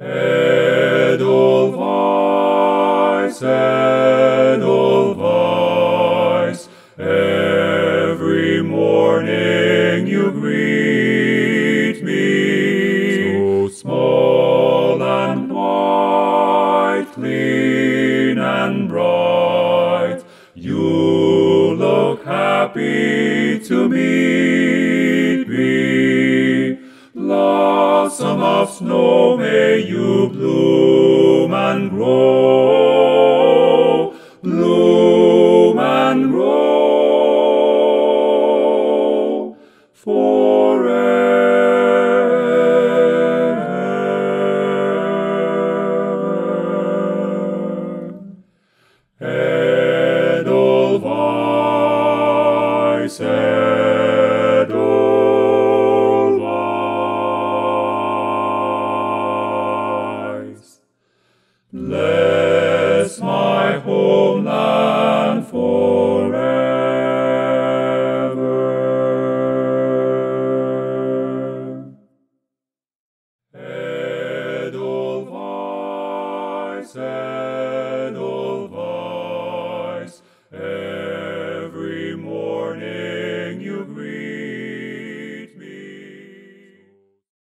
Edelweiss, Edelweiss, every morning you greet me. So small and white, clean and bright, you look happy to meet me. Blossom of snow, may you bloom and grow, bloom and grow forever. Edelweiss, Edelweiss.